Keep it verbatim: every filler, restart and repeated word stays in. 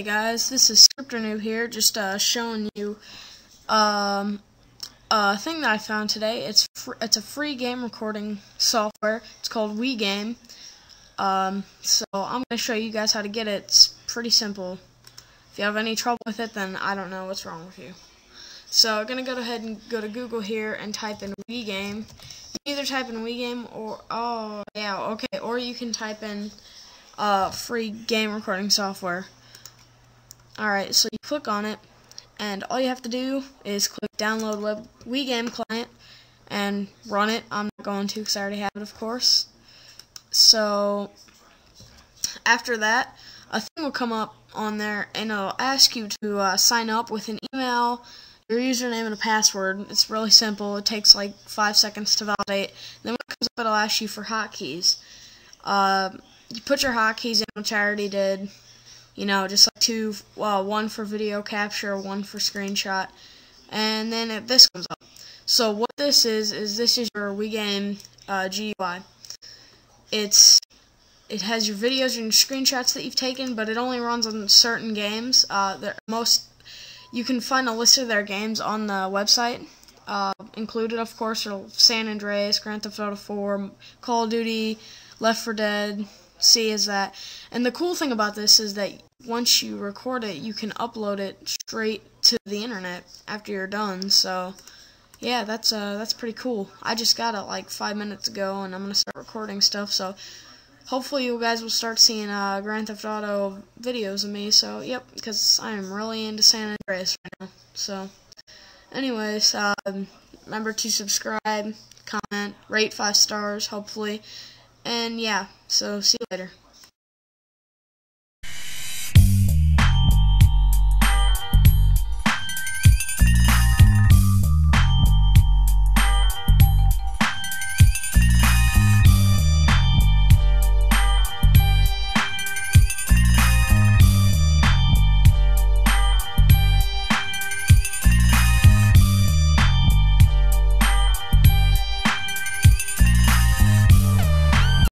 Hey guys, this is ScripterNoob here, just uh, showing you um, a thing that I found today. It's fr it's a free game recording software. It's called WeGame. Um, so I'm gonna show you guys how to get it. It's pretty simple. If you have any trouble with it, then I don't know what's wrong with you. So I'm gonna go ahead and go to Google here and type in WeGame. You either type in WeGame or oh yeah okay, or you can type in uh, free game recording software. Alright, so you click on it, and all you have to do is click download web WeGame client and run it. I'm not going to because I already have it, of course. So after that, a thing will come up on there, and it'll ask you to uh, sign up with an email, your username, and a password. It's really simple. It takes like five seconds to validate. Then when it comes up, it'll ask you for hotkeys. Uh, you put your hotkeys in, which I already did. You know, just like two, uh, one for video capture, one for screenshot, and then it, this comes up. So what this is is this is your WeGame uh, G U I. It's it has your videos and your screenshots that you've taken, but it only runs on certain games. Uh, there most you can find a list of their games on the website. Uh, included, of course, are San Andreas, Grand Theft Auto four, Call of Duty, Left four Dead. See is that, and the cool thing about this is that once you record it, you can upload it straight to the internet after you're done. So yeah, that's uh that's pretty cool. I just got it like five minutes ago, and I'm gonna start recording stuff, so hopefully you guys will start seeing uh Grand Theft Auto videos of me. So yep, because I'm really into San Andreas right now. So anyways, um remember to subscribe, comment, rate five stars hopefully. And yeah, so see you later.